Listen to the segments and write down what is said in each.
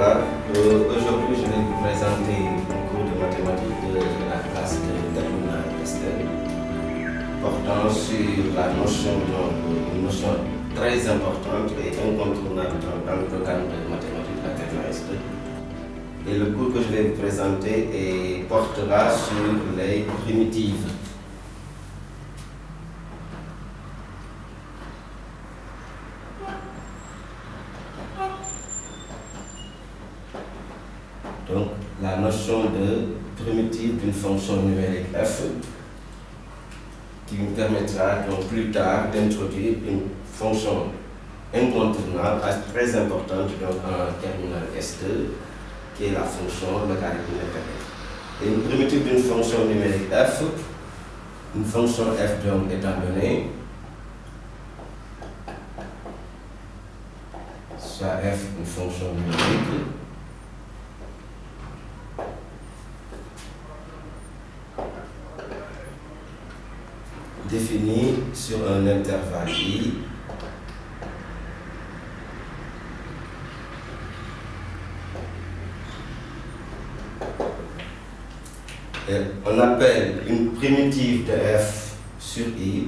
là. Aujourd'hui, je vais vous présenter un cours de mathématiques de la classe de Terminale portant sur la notion, une notion très importante et incontournable dans le programme de mathématiques de la Terminale. Et le cours que je vais vous présenter portera sur les primitives. Donc, la notion de primitive d'une fonction numérique f qui nous permettra donc plus tard d'introduire une fonction incontournable très importante donc en terminale S2 qui est la fonction logarithme de Une primitive d'une fonction numérique f, une fonction f donc étant donnée, soit f une fonction numérique. Défini sur un intervalle i et on appelle une primitive de f sur i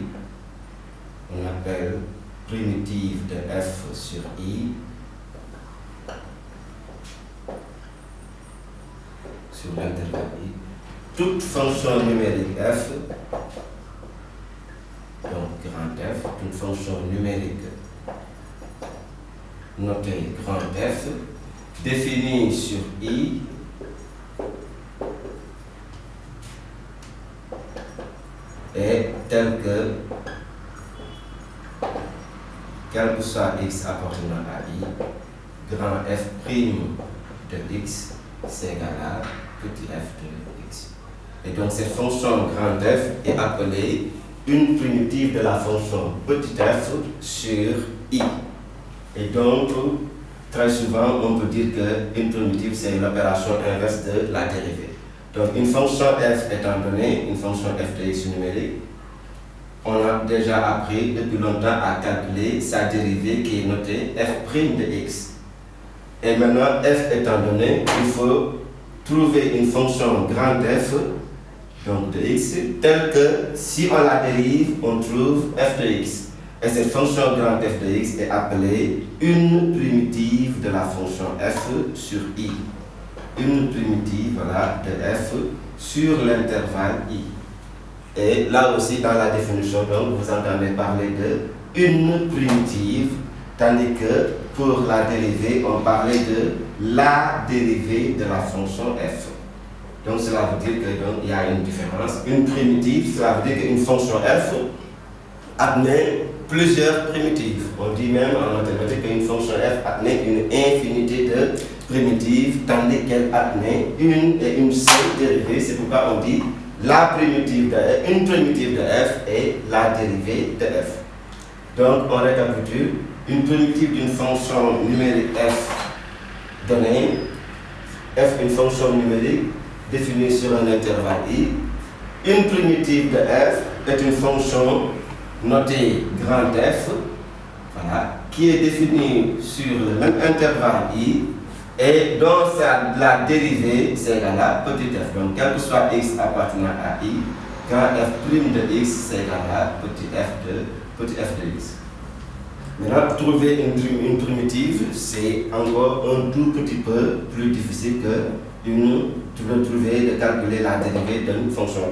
sur l'intervalle i toute fonction numérique f une fonction numérique notée grand F définie sur I et telle que quel que soit x appartenant à I, grand F prime de x c'est égal à petit f de x. Et donc cette fonction grand F est appelée une primitive de la fonction petit f sur i. Et donc, très souvent, on peut dire qu'une primitive, c'est l'opération inverse de la dérivée. Donc, une fonction f étant donnée, une fonction f de x numérique, on a déjà appris depuis longtemps à calculer sa dérivée qui est notée f' de x. Et maintenant, f étant donnée, il faut trouver une fonction grand f donc de x, tel que si on la dérive, on trouve f de x. Et cette fonction grand f de x est appelée une primitive de la fonction f sur i. Une primitive voilà, de f sur l'intervalle i. Et là aussi, dans la définition, donc, vous entendez parler de une primitive, tandis que pour la dérivée, on parlait de la dérivée de la fonction f. Donc cela veut dire qu'il y a une différence. Une primitive, cela veut dire qu'une fonction f admet plusieurs primitives. On dit même en mathématiques qu'une fonction f admet une infinité de primitives, tandis qu'elle admet une et une seule dérivée. C'est pourquoi on dit la primitive de f, une primitive de f et la dérivée de f. Donc on récapitule, une primitive d'une fonction numérique f donnée, f une fonction numérique, définie sur un intervalle i. Une primitive de f est une fonction notée grand f, voilà, qui est définie sur le même intervalle i et dont la dérivée c'est égal à petit f. Donc quel que soit x appartenant à i, grand f prime de x c'est égal à petit f de x. Maintenant, trouver une primitive, c'est encore un tout petit peu plus difficile que de calculer la dérivée d'une fonction.